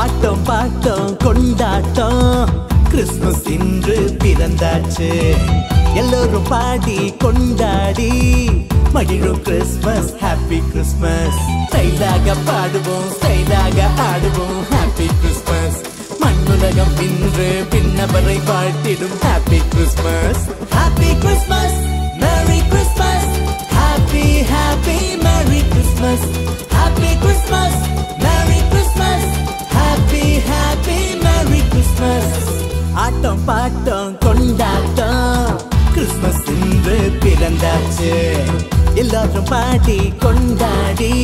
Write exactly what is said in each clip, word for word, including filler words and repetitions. ஆட்டம் பாட்டம் கொண்டாட்டம் கிறிஸ்மஸ் இன்று பிறந்தாச்சு எல்லோரும் பாடி கொண்டாடி மகிழும் கிறிஸ்மஸ் ஹாப்பி கிறிஸ்மஸ் ஸ்டைலாக பாடுவோம் ஸ்டைலாக ஆடுவோம் ஹாப்பி கிறிஸ்மஸ் மண்ணுலகம் இன்று பின்னவரை வாழ்த்திடும் happy Christmas happy Christmas merry Christmas happy happy merry Christmas happy Christmas merry Christmas happy happy merry Christmas ஆட்டம் பாட்டம் கொண்டாட்டம் கிறிஸ்மஸ் இன்று பிறந்தாச்சு எல்லாரும் பாடி கொண்டாடி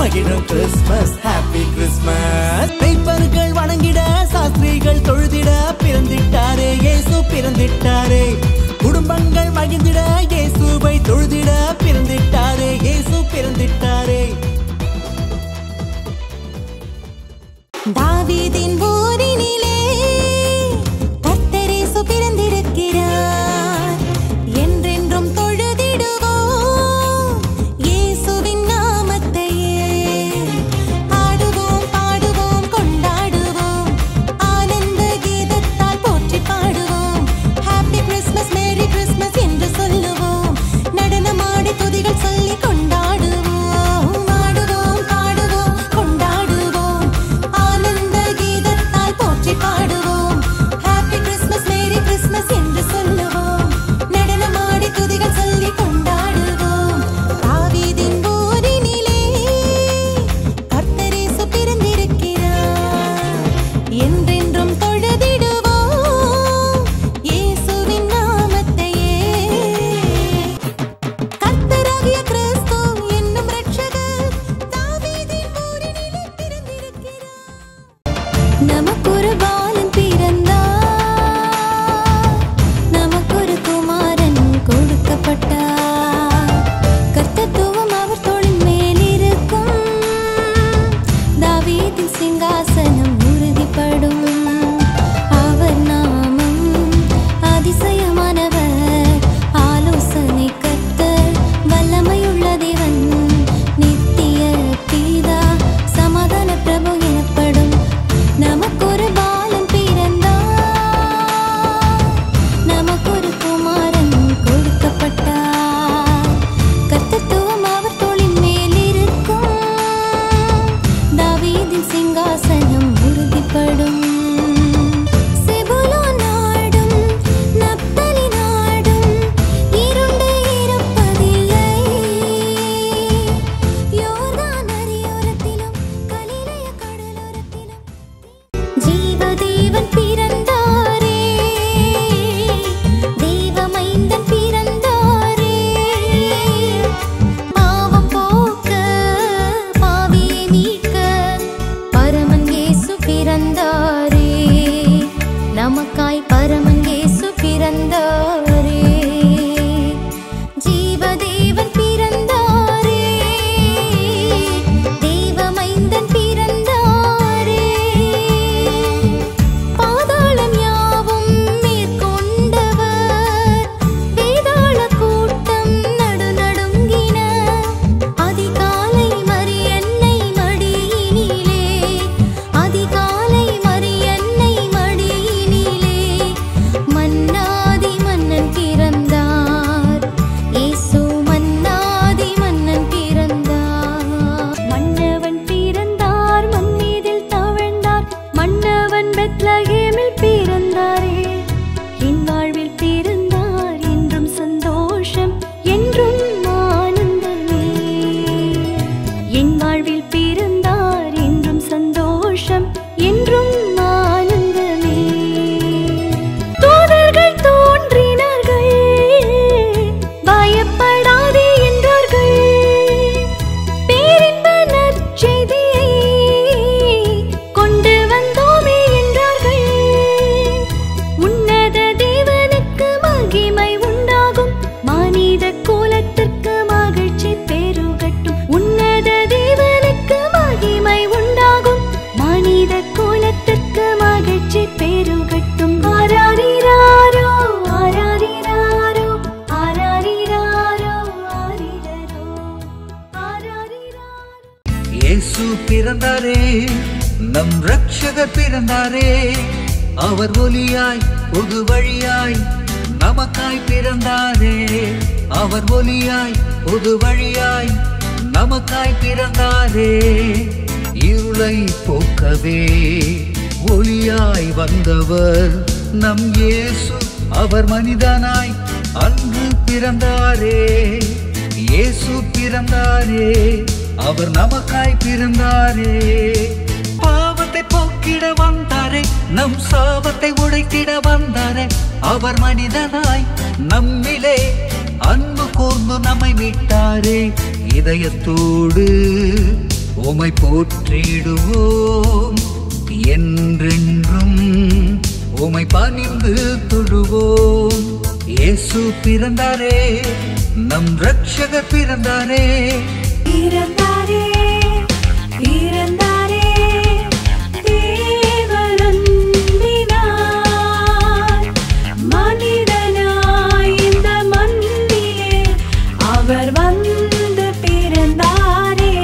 மகிழும் கிறிஸ்மஸ் ஹாப்பி கிறிஸ்மஸ் பேப்பர்கள் வணங்கிட சாஸ்திரிகள் தொழுதிட பிறந்திட்டாரே இயேசு பிறந்திட்டாரே குடும்பங்கள் மகிழ்ந்திட இயேசுவை தொழுதிட பிறந்திட்டாரே இயேசு பிறந்திட்டாரே தாவீதின் ஊரினிலே கர்த்தர் இயேசு பிறந்திருக்கிறார் परमन நம் ரட்சகர் பிறந்தாரே, அவர் ஒளியாய் புது வழியாய் நமக்காய் பிறந்தாரே, அவர் ஒளியாய் புது வழியாய் நமக்காய் பிறந்தாரே, இருளை போக்கவே ஒளியாய் வந்தவர் நம் இயேசு, அவர் மனிதனாய் அன்று பிறந்தாரே, இயேசு பிறந்தாரே, அவர் நமக்காய் பிறந்தாரே, பாவத்தை போக்கிட வந்தாரே, நம் சாபத்தை உடைத்திட வந்தாரே, அவர் மனிதனாய் நம்மிலே அன்பு கூர்ந்து நம்மை மீட்டாரே, இதயத்தோடு உமை போற்றிடுவோம், என்றென்றும் உமை பணிந்து தொழுவோம், இயேசு பிறந்தாரே, நம் ரட்சகர் பிறந்தாரே, பிறந்தாரே, பிறந்தாரே, தேவரன்பினார் மனிதனாய் இந்த மண்ணிலே அவர் வந்து பிறந்தாரே,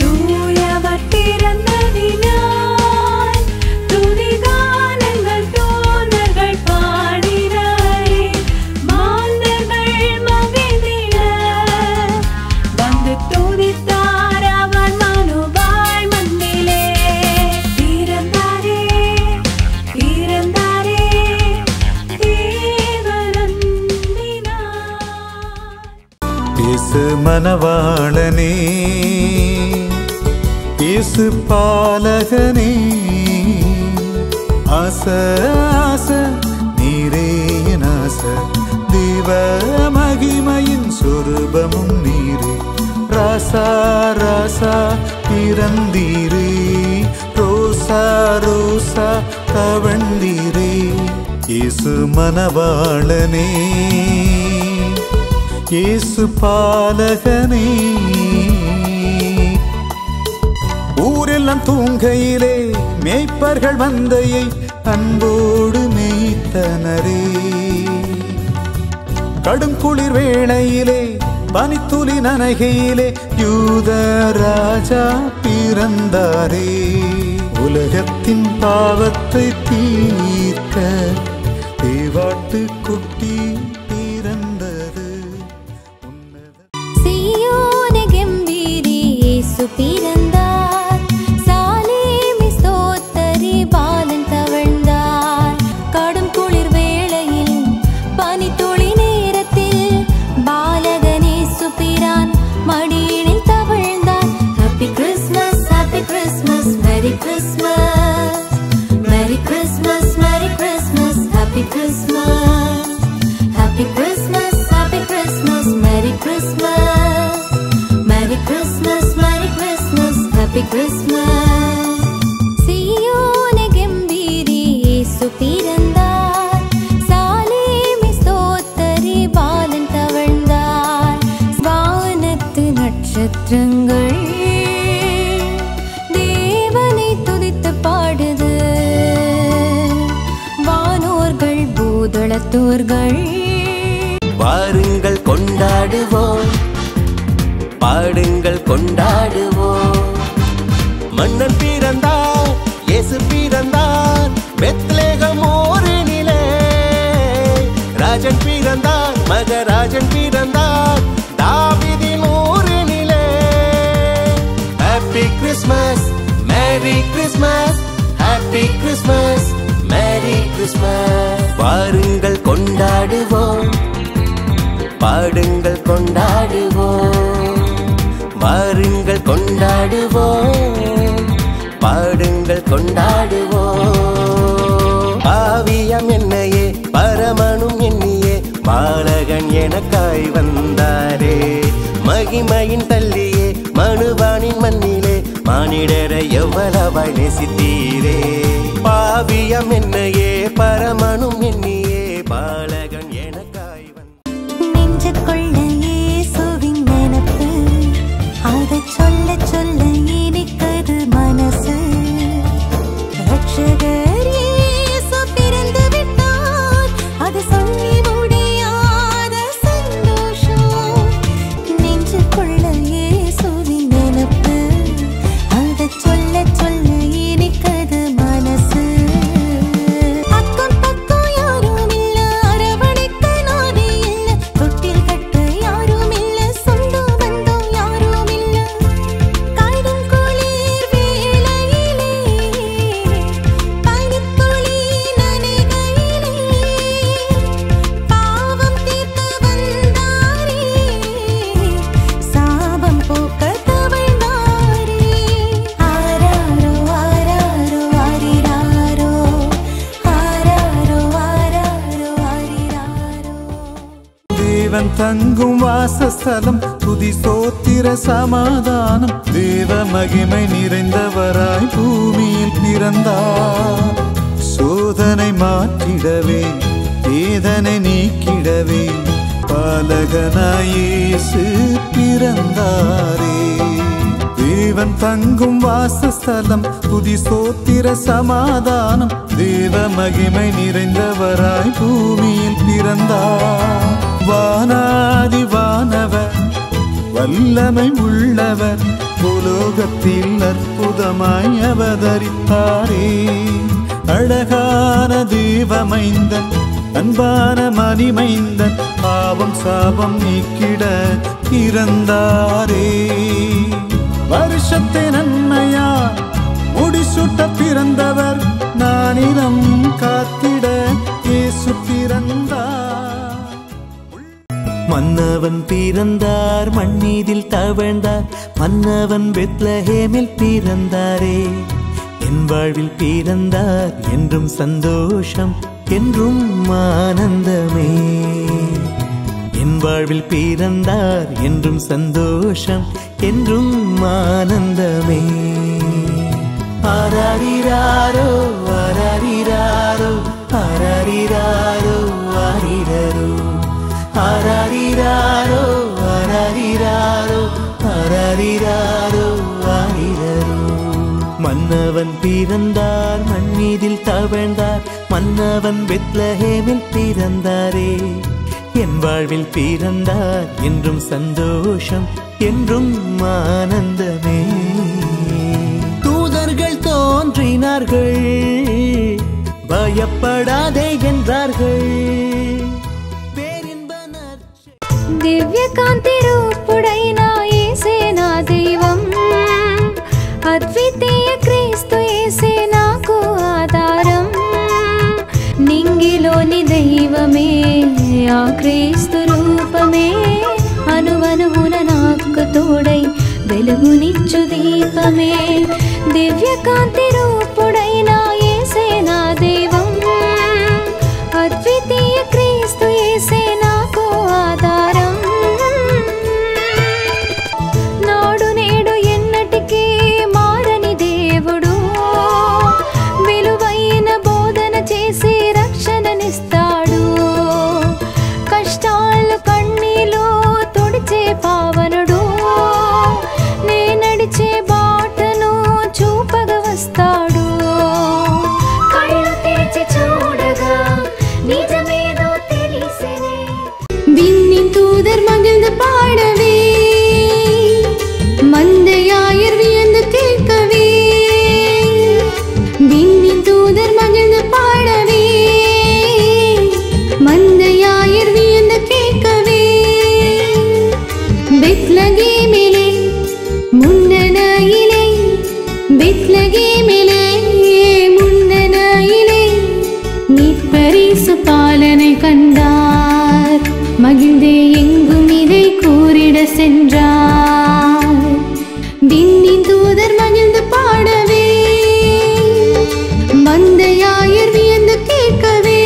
தூயவர் பிறந்ததினால் துதிகானங்கள் தோன்றர்கள் பாடினாரே, மாந்தர்கள் மகிழ்ந்திட துதித்தார் அவர் மனுவாய் மண்ணிலே, பிறந்தாரே, பிறந்தாரே, தேவரன்பினார். இயேசு மணவாளனே, இயேசு பாலகனே, ஆச ஆச நீரே என் ஆச, தேவ மகிமையின் சொரூபமும் நீரே, ராசா ராசா பிறந்தீரே, ரோசா ரோசா தவழ்ந்தீரே, இயேசு மணவாளனே, இயேசு பாலகனே, ஊரெல்லாம் தூங்கையிலே மேய்ப்பர்கள் மந்தையை அன்போடு மேய்த்தனரே, கடும் குளிர் வேளையிலே பனித்துளி நனைகையிலே யூத ராஜா பிறந்தாரே, உலகத்தின் பாவத்தை தீர்க்க தேவாட்டு குட்டி பிறந்தது, சீயோனே கம்பீரி இயேசு பிறந்தார், சாலேமி ஸ்தோத்தரி பாலன் தவழ்ந்தார், கடும் குளிர் வேளையில் பனித்துளி நேரத்தில் பாலகன் பிரான் மடியில் தவழ்ந்தான். Happy Christmas, happy Christmas, merry Christmas, merry Christmas, merry Christmas, happy Christmas, happy Christmas, happy Christmas, merry Christmas, merry Christmas, merry Christmas, happy Christmas. சீயோனே கம்பீரி இயேசு பிறந்தார், சாலேமி ஸ்தோத்தரி பாலன் தவழ்ந்தார், வானத்து நட்சத்திரங்கள் தேவனை துதித்து பாடுது, வானோர்கள் பூதளத்தோர்கள் வாருங்கள் கொண்டாடுவோம், பாடுங்கள் கொண்டாடுவோம், மன்னன் பிறந்தார், இயேசு பிறந்தார், பெத்லேகம் ஊரினிலே ராஜன் பிறந்தார், மகராஜன் பிறந்தார், தாவீதின் ஊரினிலே. Happy Christmas, merry Christmas, happy Christmas, merry Christmas, வாருங்கள் கொண்டாடுவோம், பாடுங்கள் கொண்டாடுவோம், வாருங்கள் கொண்டாடுவோம், பாடுங்கள் கொண்டாடுவோம், பாவியம் என்னையே பரமனும் என்னையே பாலகன் எனக்காய் வந்தாரே, மகிமையின் தள்ளியே மனுவானின் மண்ணிலே மானிடரை எவ்வளவாய் நேசித்தீரே, பாவியம் என்னையே பரமனும் என்னையே பாலகன் எனக்காய் வந்தாரே, நெஞ்சுக்குள்ள இயேசுவின் நினைப்பு அதை சொல்ல சொல்ல இனிக்குது மனசு, ரட்சகர் இயேசு பிறந்து விட்டார் அது சொல்லி முடியாத சந்தோஷம், நெஞ்சுக்குள்ள இயேசுவின் நினைப்பு அதை சொல்ல தேவன் தங்கும் வாசஸ்தலம், துதி ஸ்தோத்திர சமாதானம். தேவ மகிமை நிறைந்தவராய் பூமியில் பிறந்தார். சோதனை மாற்றிடவே, வேதனை நீக்கிடவே, பாலகனாய் இயேசு பிறந்தாரே. தேவன் தங்கும் வாசஸ்தலம், துதி ஸ்தோத்திர சமாதானம். தேவ மகிமை நிறைந்தவராய் பூமியில் பிறந்தார். வானாதி வானவர் வல்லமை உள்ளவர், உலோகத்தில் அற்புதமாய் அவதரித்தாரே. அழகான தேவமைந்தன், அன்பான மணிமைந்தன், பாவம் சாபம் நீக்கிட பிறந்தாரே. வருஷத்தை நன்மையா முடிசூட்ட பிறந்தவர், நானிடம் காத்திட இயேசு பிறந்தார். மன்னவன் பிறந்தார், மண்ணீதில் தவழ்ந்தார், மன்னவன் பெத்லஹேமில் பிறந்தாரே. என் வாழ்வில் பிறந்தார், என்றும் சந்தோஷம், என்றும் ஆனந்தமே. என் வாழ்வில் பிறந்தார், என்றும் சந்தோஷம், என்றும் ஆனந்தமே. ஆராரிராரோ ஆராரிராரோ ஆராரிராரோ ஆரிரரோ ஆராரிராரோ ஆராரிராரோ ஆராரிராரோ ஆரிரரோ. மன்னவன் பிறந்தார், மண்ணீதில் தவழ்ந்தார், மன்னவன் பெத்லஹேமில் பிறந்தாரே. என் வாழ்வில் பிறந்தார், என்றும் சந்தோஷம், என்றும் ஆனந்தமே. தூதர்கள் தோன்றினார்கள், பயப்படாதே என்றார்கள். திவ்ய காந்தி ரூப்புடைனா தெய்வம், அத்விதீய கிறிஸ்து ஏசே నాకు ఆధారం. నింగిలోని దైవమే, ఆ క్రీస్తు రూపమే, అనువనువున నాకు తోడై వెలుగునిచ్చు దీపమే. దివ్య కాంతి రూపుడైనా ఏసే నా దైవం, అద్వితీయ క్రీస్తు ఏసే నాకు ఆధారం. నాడు నేడు ఎన్నటికీ మారని దేవుడు, విలువైన బోధన చేసి రక్షణనిస్తాడు. కష్టాలు కన్నీలు తుడిచే పావనుడు, నే నడిచే బాటను చూపగా వస్తాడు. కళ్ళు తెరిచి చూడగా నిజమేదో తెలిసెనే. விண்ணின் தூதர் மகிழ்ந்து பாடவே, மந்தையாயர் வியந்து கேட்கவே. விண்ணின் தூதர் மகிழ்ந்து பாடவே, மந்தையாயர் வியந்து கேட்கவே. பெத்லகேமிலே முன்னணையிலே, பெத்லகேமிலே முன்னணையிலே, நீர் பரிசு பாலனை கண்டார். மகிழ்ந்தே எங்கும் இதை கூறிட சென்றார். விண்ணின் தூதர் மகிழ்ந்து பாடவே, மந்தையாயர் வியந்து கேட்கவே.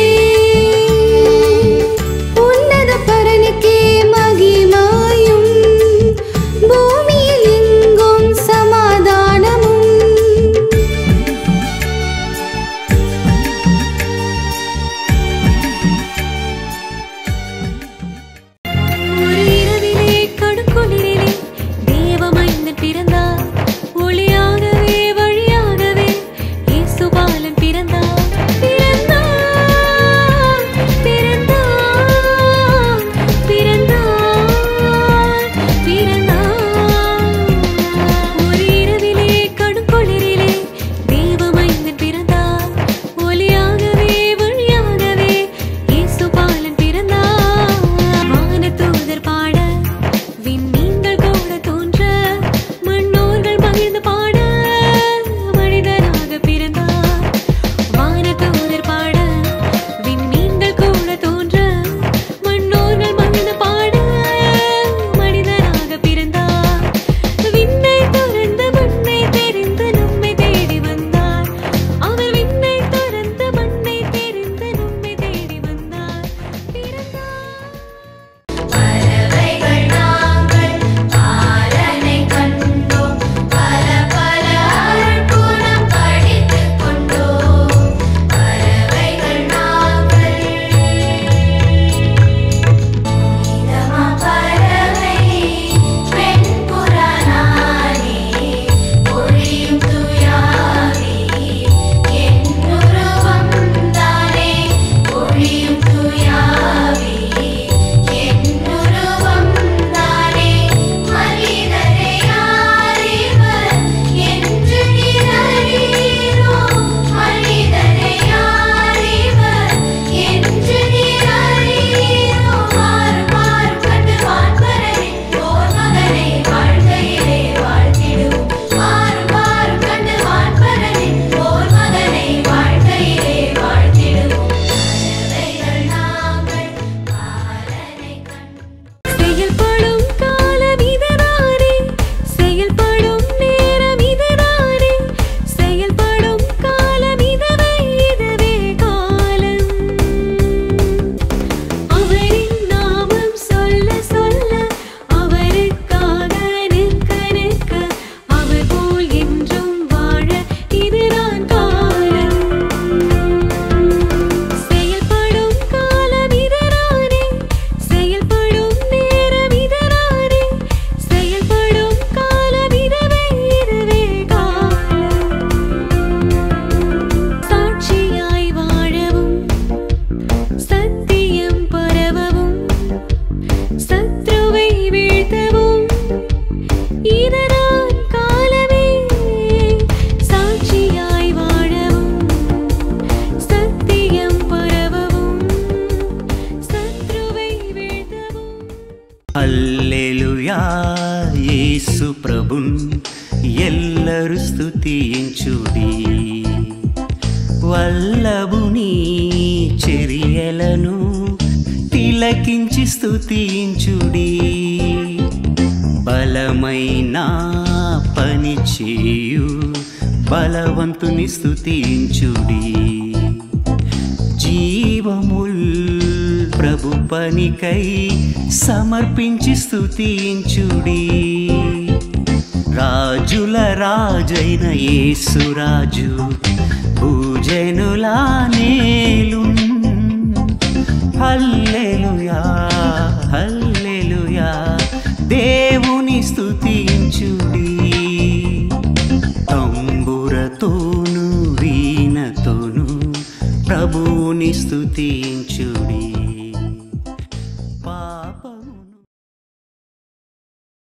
உன்னத பரனுக்கே மகிமையும், பூமியில் எங்கும் சமாதானமும். చూడి వల్లభుని చెరియలను తిలకించి స్తుతించుడి బలమైన పని చేయు బలవంతుని స్తుతించుడి జీవముల్ ప్రభు పనికై సమర్పించి స్తుతించుడి రాజుల రాజైన యేసురాజు భూజనులా నేలుం హల్లెలూయా హల్లెలూయా దేవుని స్తుతించుడి తంబురతోను వీణతోను ప్రభుని స్తుతించుడి